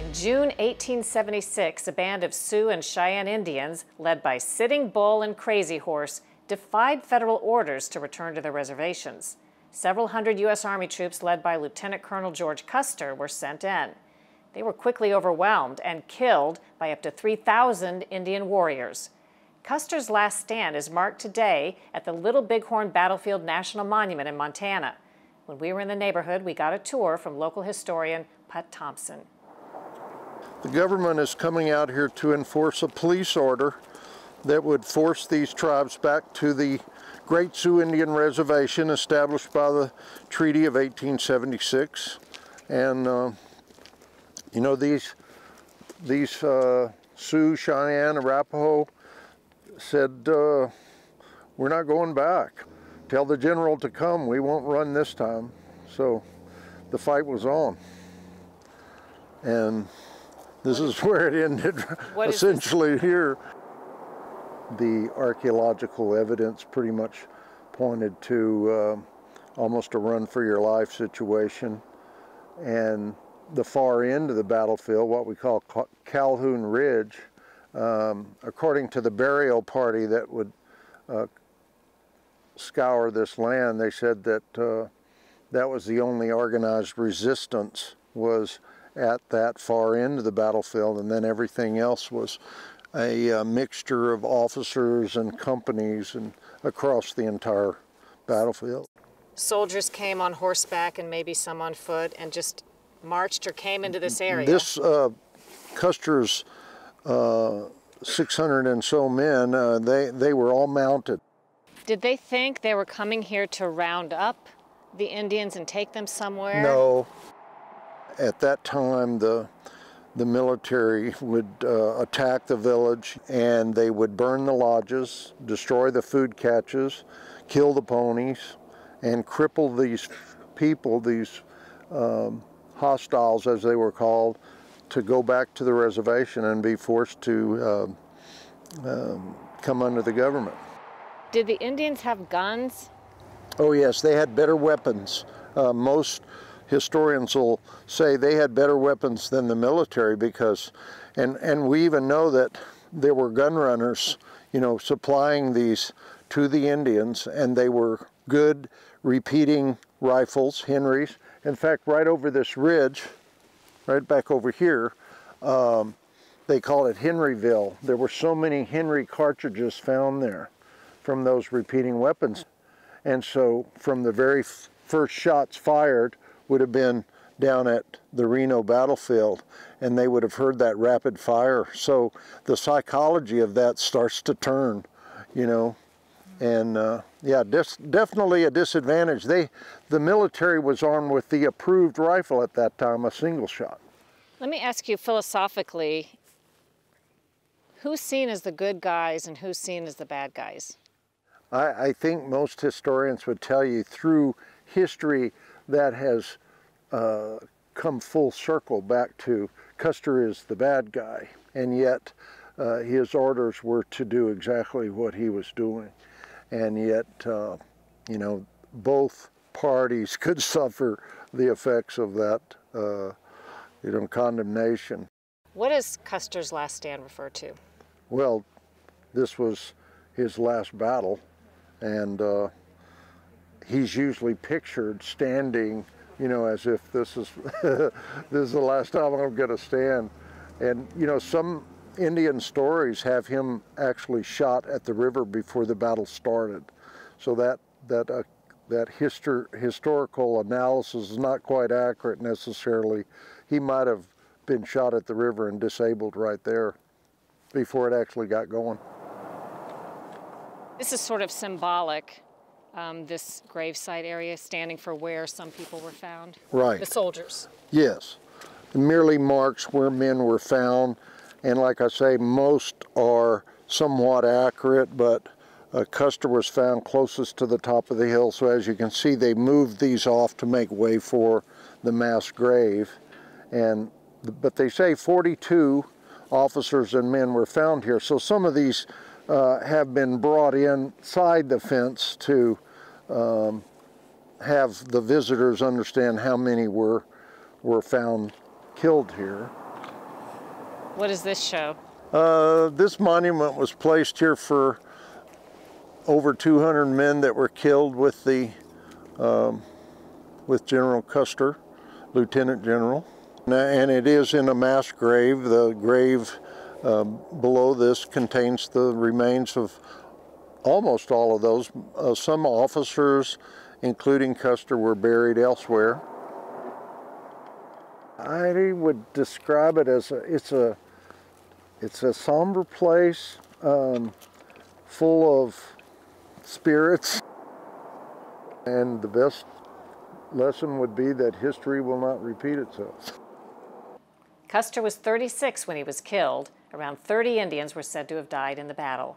In June 1876, a band of Sioux and Cheyenne Indians, led by Sitting Bull and Crazy Horse, defied federal orders to return to their reservations. Several hundred U.S. Army troops led by Lieutenant Colonel George Custer were sent in. They were quickly overwhelmed and killed by up to 3,000 Indian warriors. Custer's last stand is marked today at the Little Bighorn Battlefield National Monument in Montana. When we were in the neighborhood, we got a tour from local historian Putt Thompson. The government is coming out here to enforce a police order that would force these tribes back to the Great Sioux Indian Reservation established by the Treaty of 1876. And you know, these Sioux, Cheyenne, Arapaho said, we're not going back. Tell the general to come, we won't run this time. So the fight was on. And this is where it ended, essentially here. The archaeological evidence pretty much pointed to almost a run for your life situation. And the far end of the battlefield, what we call Calhoun Ridge, according to the burial party that would scour this land, they said that that was the only organized resistance was at that far end of the battlefield, and then everything else was a mixture of officers and companies and across the entire battlefield. Soldiers came on horseback and maybe some on foot and just marched or came into this area. This Custer's 600 and so men, they were all mounted. Did they think they were coming here to round up the Indians and take them somewhere? No. At that time, the military would attack the village, and they would burn the lodges, destroy the food caches, kill the ponies, and cripple these people, these hostiles, as they were called, to go back to the reservation and be forced to come under the government. Did the Indians have guns? Oh yes, they had better weapons. Most historians will say they had better weapons than the military, because, and we even know that there were gun runners, you know, supplying these to the Indians, and they were good repeating rifles, Henrys. In fact, right over this ridge, right back over here, they called it Henryville. There were so many Henry cartridges found there from those repeating weapons. And so from the very first shots fired would have been down at the Reno battlefield, and they would have heard that rapid fire. So the psychology of that starts to turn, you know, and yeah, definitely a disadvantage. The military was armed with the approved rifle at that time, a single shot. Let me ask you philosophically, who's seen as the good guys and who's seen as the bad guys? I think most historians would tell you through history that has come full circle back to Custer is the bad guy, and yet his orders were to do exactly what he was doing. And yet, you know, both parties could suffer the effects of that, you know, condemnation. What does Custer's last stand refer to? Well, this was his last battle, and he's usually pictured standing, you know, as if this is, this is the last time I'm going to stand. And, you know, some Indian stories have him actually shot at the river before the battle started. So that historical analysis is not quite accurate necessarily. He might have been shot at the river and disabled right there before it actually got going. This is sort of symbolic, this gravesite area standing for where some people were found. Right. The soldiers. Yes. It merely marks where men were found. And like I say, most are somewhat accurate, but Custer was found closest to the top of the hill. So as you can see, they moved these off to make way for the mass grave. And, but they say 42 officers and men were found here. So some of these have been brought inside the fence to have the visitors understand how many were found killed here. What does this show? This monument was placed here for over 200 men that were killed with the with General Custer, Lieutenant General. And it is in a mass grave. The grave below this contains the remains of almost all of those. Some officers, including Custer, were buried elsewhere. I would describe it as it's a somber place, full of spirits. And the best lesson would be that history will not repeat itself. Custer was 36 when he was killed. Around 30 Indians were said to have died in the battle.